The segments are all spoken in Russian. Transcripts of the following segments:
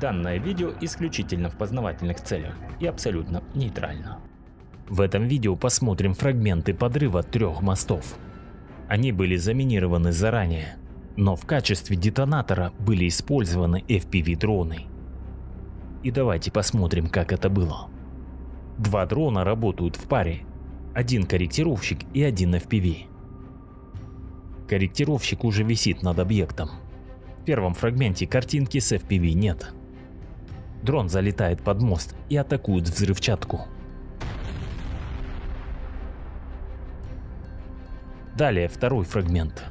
Данное видео исключительно в познавательных целях и абсолютно нейтрально. В этом видео посмотрим фрагменты подрыва трех мостов. Они были заминированы заранее, но в качестве детонатора были использованы FPV-дроны. И давайте посмотрим, как это было. Два дрона работают в паре, один корректировщик и один FPV. Корректировщик уже висит над объектом. В первом фрагменте картинки с FPV нет. Дрон залетает под мост и атакует взрывчатку. Далее второй фрагмент.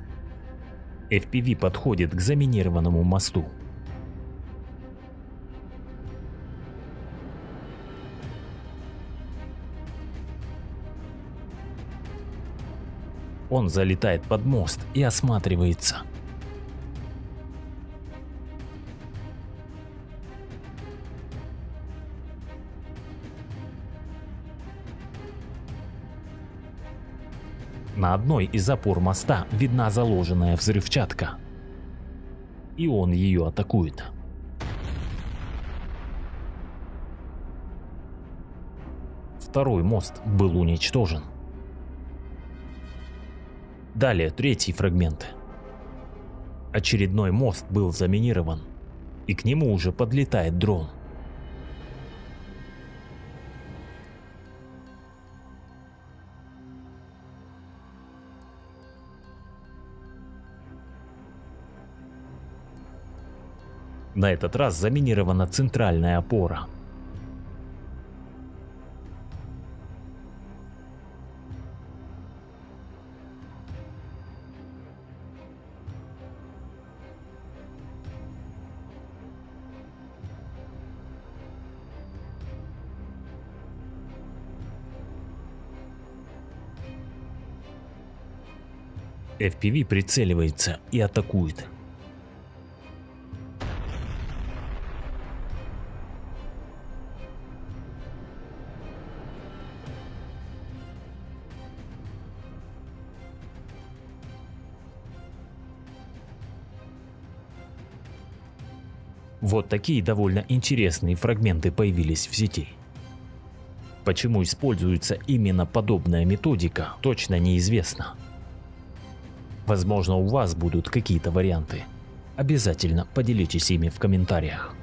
FPV подходит к заминированному мосту. Он залетает под мост и осматривается. На одной из опор моста видна заложенная взрывчатка, и он ее атакует. Второй мост был уничтожен. Далее третий фрагмент. Очередной мост был заминирован, и к нему уже подлетает дрон. На этот раз заминирована центральная опора. FPV прицеливается и атакует. Вот такие довольно интересные фрагменты появились в сети. Почему используется именно подобная методика, точно неизвестно. Возможно, у вас будут какие-то варианты. Обязательно поделитесь ими в комментариях.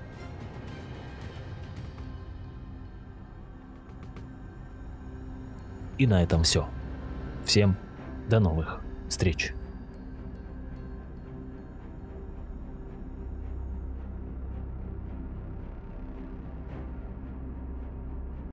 И на этом все. Всем до новых встреч.